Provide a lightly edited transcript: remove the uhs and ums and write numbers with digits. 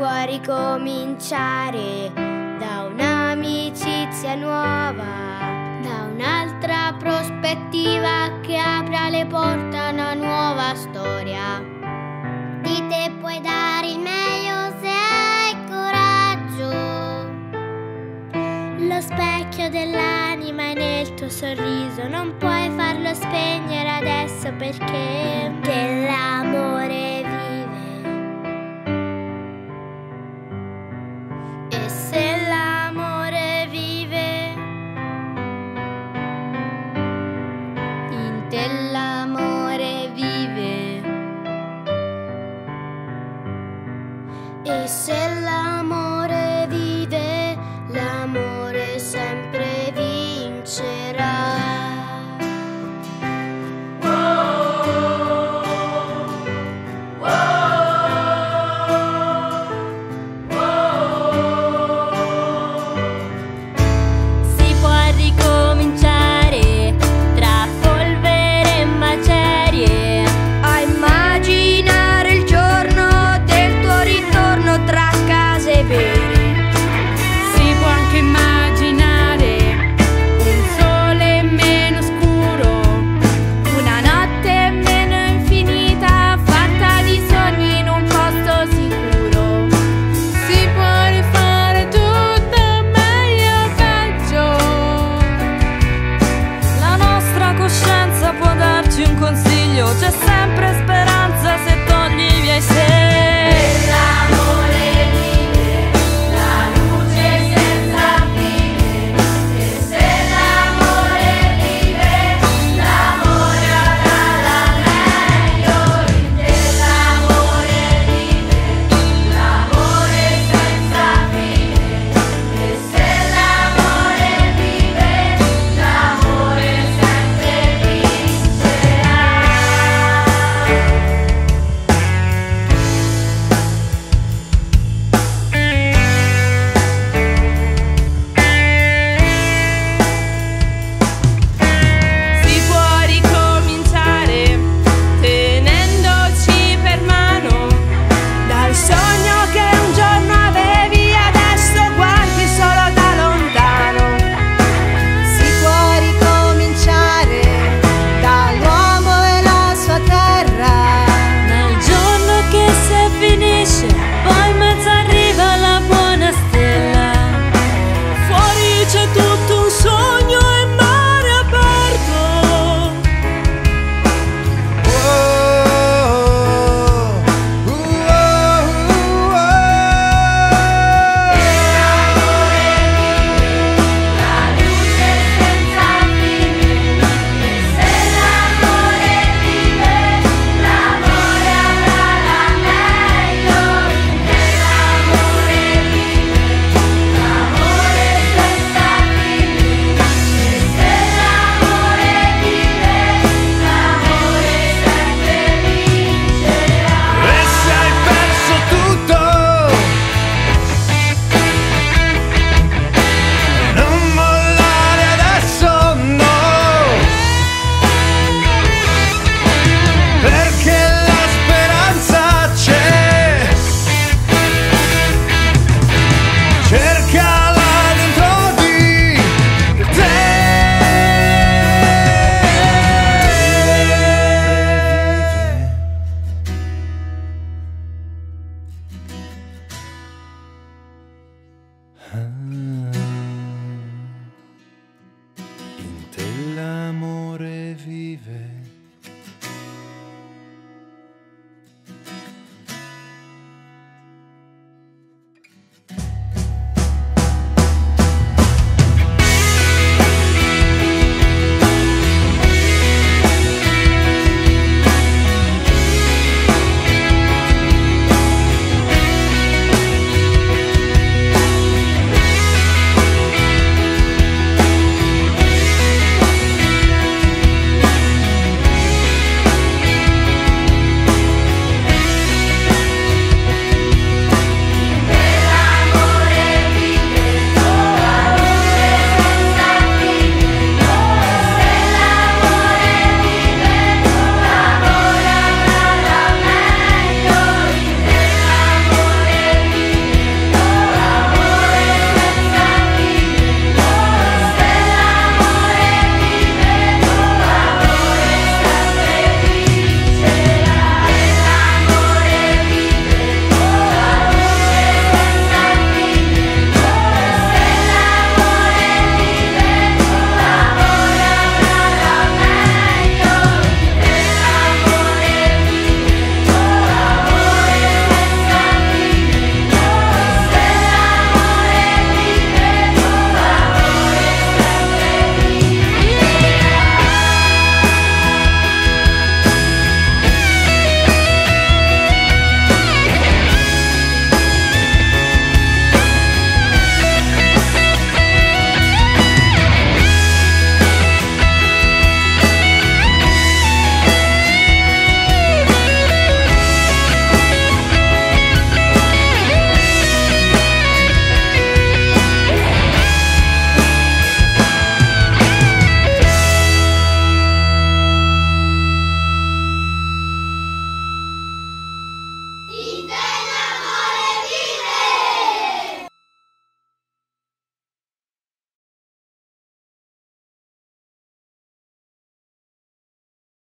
può ricominciare da un'amicizia nuova, da un'altra prospettiva che apra le porte a una nuova storia. Di te puoi dare il meglio se hai coraggio. Lo specchio dell'anima è nel tuo sorriso, non puoi farlo spegnere adesso perché dell'amore. E se l'amore vive, l'amore sempre vincerà. C'è sempre speranza se togli via i se.